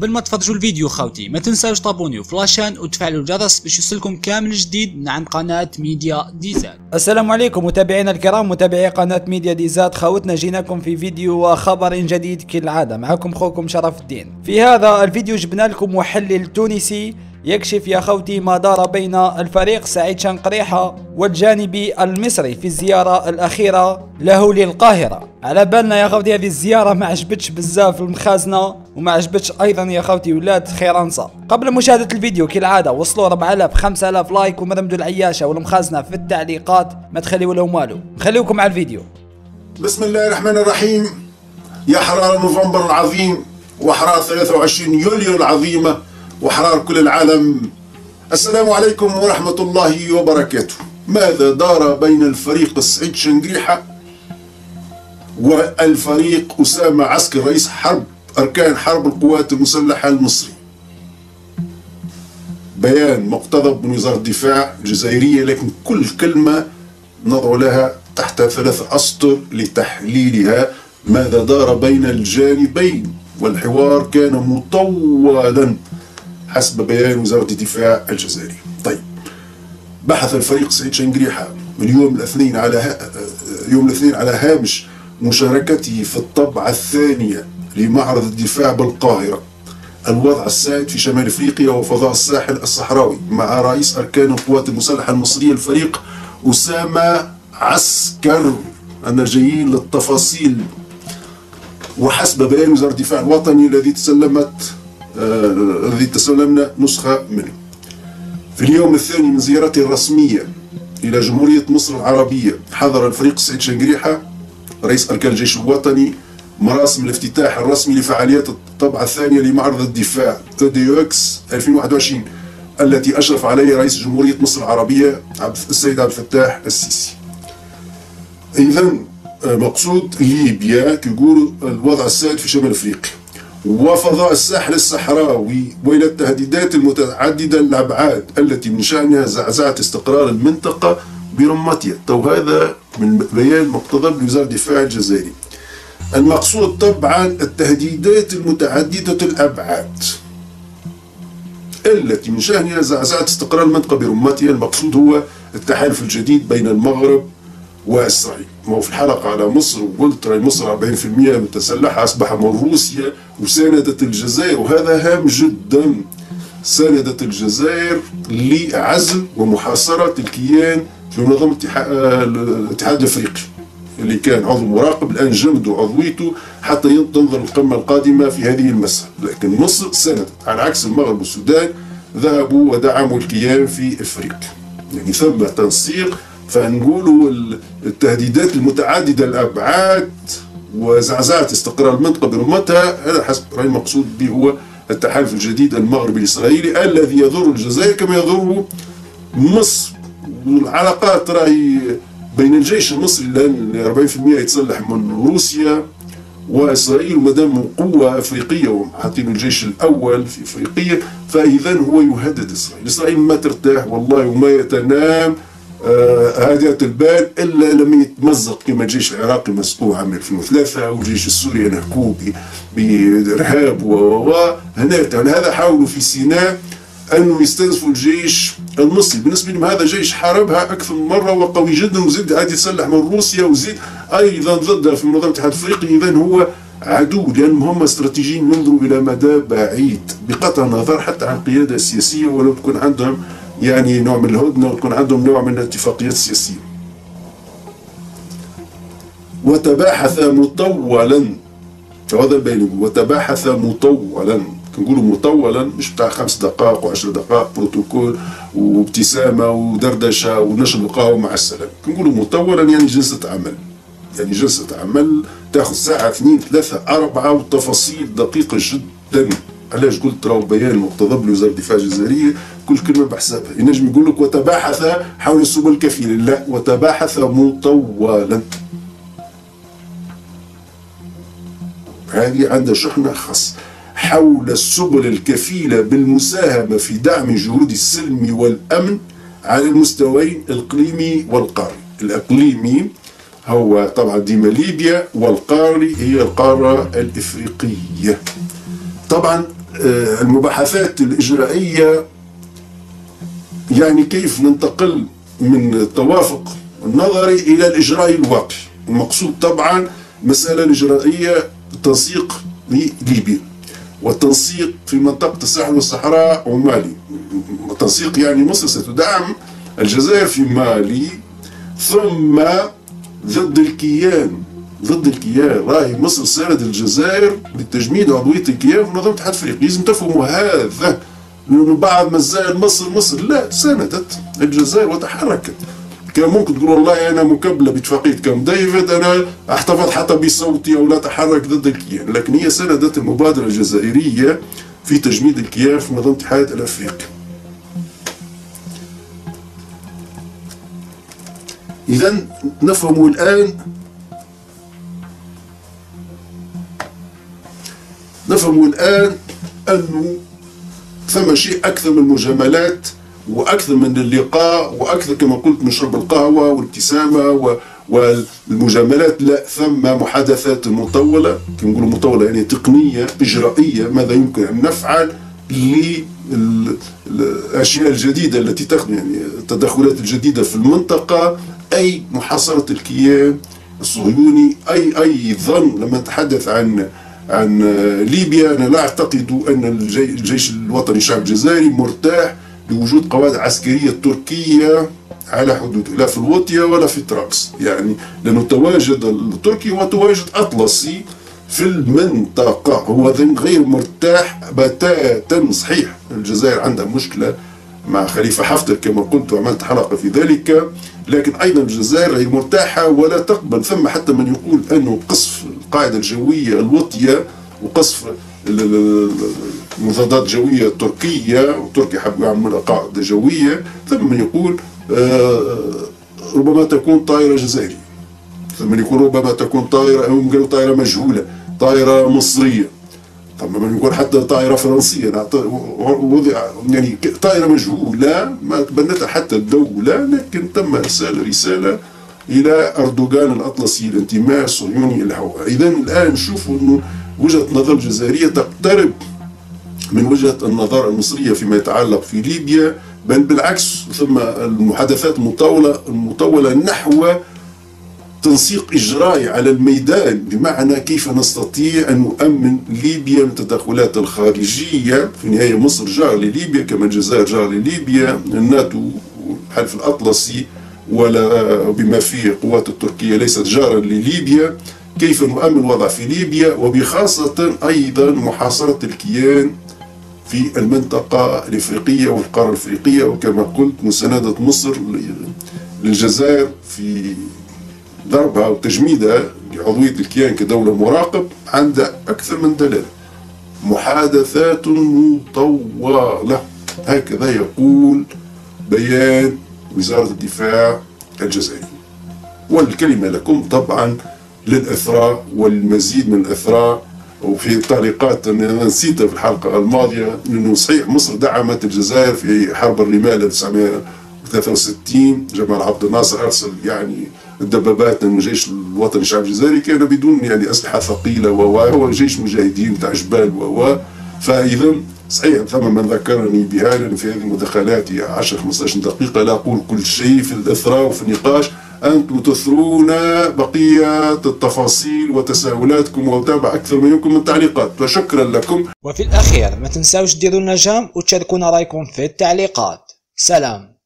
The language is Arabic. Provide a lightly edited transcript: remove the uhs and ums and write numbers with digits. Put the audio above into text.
قبل ما تفرجوا الفيديو خاوتي ما تنساوش تابونيو فلاشان وتفعلوا الجرس باش يوصلكم كامل جديد من عند قناة ميديا ديزاد. السلام عليكم متابعينا الكرام، متابعي قناة ميديا ديزاد. خاوتنا جيناكم في فيديو وخبر جديد كالعادة، معكم خوكم شرف الدين. في هذا الفيديو جبنا لكم محلل تونسي يكشف يا خوتي ما دار بين الفريق سعيد شانقريحه والجانبي المصري في الزيارة الأخيرة له للقاهرة. على بالنا يا خوتي هذه الزيارة ما عجبتش بزاف المخازنة وما عجبتش أيضا يا خوتي ولاد خيرانصة. قبل مشاهدة الفيديو كالعادة وصلوا 4000 5000 لايك ومرمدوا العياشة والمخازنة في التعليقات، ما تخليوا لهم والو. نخليكم على الفيديو. بسم الله الرحمن الرحيم. يا حرارة نوفمبر العظيم وحرارة 23 يوليو العظيمة وحرار كل العالم، السلام عليكم ورحمة الله وبركاته. ماذا دار بين الفريق سعيد شانقريحه والفريق أسامة عسكر رئيس حرب أركان حرب القوات المسلحة المصري؟ بيان مقتضب من وزارة الدفاع الجزائرية، لكن كل كلمة نضع لها تحت ثلاث أسطر لتحليلها. ماذا دار بين الجانبين؟ والحوار كان مطولا حسب بيان وزارة الدفاع الجزائري. طيب، بحث الفريق سعيد شانقريحه من يوم الاثنين على هامش مشاركته في الطبعة الثانية لمعرض الدفاع بالقاهرة الوضع السائد في شمال افريقيا وفضاء الساحل الصحراوي مع رئيس اركان القوات المسلحة المصرية الفريق أسامة عسكر. أنا جايين للتفاصيل. وحسب بيان وزارة الدفاع الوطني الذي تسلمنا نسخة منه في اليوم الثاني من زيارته الرسمية إلى جمهورية مصر العربية، حضر الفريق سعيد شانقريحه رئيس أركان الجيش الوطني مراسم الافتتاح الرسمي لفعاليات الطبعة الثانية لمعرض الدفاع تا دي اكس 2021 التي أشرف عليها رئيس جمهورية مصر العربية عبد السيد عبد الفتاح السيسي. إذا مقصود ليبيا كيقولوا الوضع السائد في شمال أفريقيا وفضاء الساحل الصحراوي وإلى التهديدات المتعددة الأبعاد التي من شأنها زعزعة استقرار المنطقة برمتها. تو هذا من بيان مقتضب لوزارة الدفاع الجزائري. المقصود طبعا التهديدات المتعددة الأبعاد التي من شأنها زعزعة استقرار المنطقة برمتها، المقصود هو التحالف الجديد بين المغرب وإسرائيل. وفي الحلقة على مصر وقلت رأي مصر 40% متسلحة أصبح من روسيا وساندت الجزائر، وهذا هام جدا، ساندت الجزائر لعزل ومحاصرة الكيان في منظمة الاتحاد الأفريقي اللي كان عضو مراقب، الآن جمدوا عضويته حتى تنظر القمة القادمة في هذه المسألة. لكن مصر ساندت على عكس المغرب والسودان، ذهبوا ودعموا الكيان في أفريقيا. يعني ثم تنسيق، فنقولوا التهديدات المتعددة الأبعاد وزعزعة استقرار المنطقة برمتها، هذا حسب رأيي المقصود به هو التحالف الجديد المغربي الإسرائيلي الذي يضر الجزائر كما يضر مصر. والعلاقات راهي بين الجيش المصري لأن 40% يتسلح من روسيا وإسرائيل، ومادام قوة أفريقية وحاطين الجيش الأول في أفريقيا، فإذا هو يهدد إسرائيل. إسرائيل ما ترتاح والله وما يتنام هادئة البال إلا لم يتمزق كما الجيش العراقي مسكوه عام 2003 والجيش السوري نهكوه بإرهاب هناك. يعني هذا حاولوا في سيناء أنه يستنزفوا الجيش المصري. بالنسبة لهم هذا جيش حاربها أكثر من مرة وقوي جدا، وزيد عاد يتسلح من روسيا وزيد أيضا ضدها في منظمة الاتحاد الأفريقي. إذا هو عدو، لأنهم هم استراتيجيين ينظروا إلى مدى بعيد بقطع النظر حتى عن القيادة السياسية، ولو تكون عندهم يعني نوع من الهدنة وتكون عندهم نوع من الاتفاقيات السياسية. وتباحث مطولا، هذا البيان، وتباحث مطولا، كنقولوا مطولا مش بتاع 5 دقائق و10 دقائق بروتوكول وابتسامة ودردشة ونشرب القهوة مع السلام، كنقولوا مطولا يعني جلسة عمل، يعني جلسة عمل تاخذ ساعة 2 3 4 والتفاصيل دقيقة جدا. علاش قلت راهو بيان مقتضب لوزارة الدفاع الجزائرية كل كلمة بحسابها. ينجم يقول لك وتباحث حول السبل الكفيلة، لا، وتباحث مطولا. هذه عندها شحنة خاص حول السبل الكفيلة بالمساهمة في دعم جهود السلم والأمن على المستويين الإقليمي والقاري. الإقليمي هو طبعا ديما ليبيا، والقاري هي القارة الإفريقية. طبعا المباحثات الإجرائية، يعني كيف ننتقل من التوافق النظري إلى الإجراء الواقعي. المقصود طبعا مسألة الإجرائية تنسيق لليبيا والتنسيق في منطقة الساحل والصحراء ومالي، وتنسيق يعني مصر ستدعم الجزائر في مالي، ثم ضد الكيان راهي مصر ساند الجزائر لتجميد عضوية الكيان في منظمة الاتحاد الافريقي. لازم تفهموا هذا، لأنه بعد ما زال مصر لا ساندت الجزائر وتحركت. كان ممكن تقول والله أنا مكبلة باتفاقية كام ديفيد، أنا أحتفظ حتى بصوتي أو لا أتحرك ضد الكيان، لكن هي ساندت المبادرة الجزائرية في تجميد الكيان في منظمة الاتحاد الافريقي. إذا نفهم الآن، أنه ثم شيء أكثر من المجاملات وأكثر من اللقاء وأكثر كما قلت من شرب القهوة والابتسامة والمجاملات، لا ثم محادثات مطولة، كما نقولوا مطولة يعني تقنية إجرائية، ماذا يمكن أن نفعل للأشياء الجديدة التي تخدم يعني التدخلات الجديدة في المنطقة، أي محاصرة الكيان الصهيوني، أي ظن. لما نتحدث عن ليبيا أنا لا أعتقد أن الجيش الوطني الشعب الجزائري مرتاح لوجود قواعد عسكرية تركية على حدوده، لا في الوطية ولا في طرابلس، يعني لأنه تواجد التركي وتواجد أطلسي في المنطقة، هو غير مرتاح بتاتا. صحيح الجزائر عندها مشكلة مع خليفة حفتر كما قلت وعملت حلقة في ذلك، لكن أيضا الجزائر غير مرتاحة ولا تقبل. ثم حتى من يقول أنه قصف القاعدة الجوية الوطية وقصف المضادات الجوية التركية، وتركيا حب يعمل قاعدة جوية، ثم من يقول ربما تكون طائرة جزائرية، ثم من يقول ربما تكون طائرة مجهولة، طائرة مصرية، طبعا ما يكون حتى طائرة فرنسية، يعني طائرة مجهولة ما تبنتها حتى الدولة. لكن تم إرسال رسالة إلى أردوغان الأطلسي الانتماء الصهيوني الهوائي. إذا الآن شوفوا أنه وجهة النظر الجزائرية تقترب من وجهة النظر المصرية فيما يتعلق في ليبيا، بل بالعكس. ثم المحادثات المطولة نحو تنسيق إجرائي على الميدان، بمعنى كيف نستطيع أن نؤمن ليبيا من التدخلات الخارجية. في النهاية مصر جار لليبيا كما الجزائر جار لليبيا، الناتو والحلف الأطلسي ولا بما فيه القوات التركية ليست جارا لليبيا. كيف نؤمن الوضع في ليبيا، وبخاصة أيضا محاصرة الكيان في المنطقة الإفريقية والقارة الإفريقية، وكما قلت مساندة مصر للجزائر في ضربها وتجميدها لعضوية الكيان كدولة مراقب. عندها أكثر من دلالة، محادثات مطولة، هكذا يقول بيان وزارة الدفاع الجزائري. والكلمة لكم طبعا للإثراء والمزيد من الإثراء. وفي تعليقات أنا نسيتها في الحلقة الماضية، أنه صحيح مصر دعمت الجزائر في حرب الرمال 1963، جمال عبد الناصر أرسل يعني الدبابات من الجيش الوطني الشعب الجزائري، كان بدون يعني اسلحه ثقيله و جيش مجاهدين تاع جبال و فاذا صحيح ثم من ذكرني بها، لان في هذه مداخلاتي 10 15 دقيقه لا اقول كل شيء في الاثراء وفي النقاش، انتم تثرون بقيه التفاصيل وتساؤلاتكم وتابع اكثر ما يمكن من التعليقات، وشكرا لكم. وفي الاخير ما تنساوش تديروا النجم وتشاركونا رايكم في التعليقات. سلام.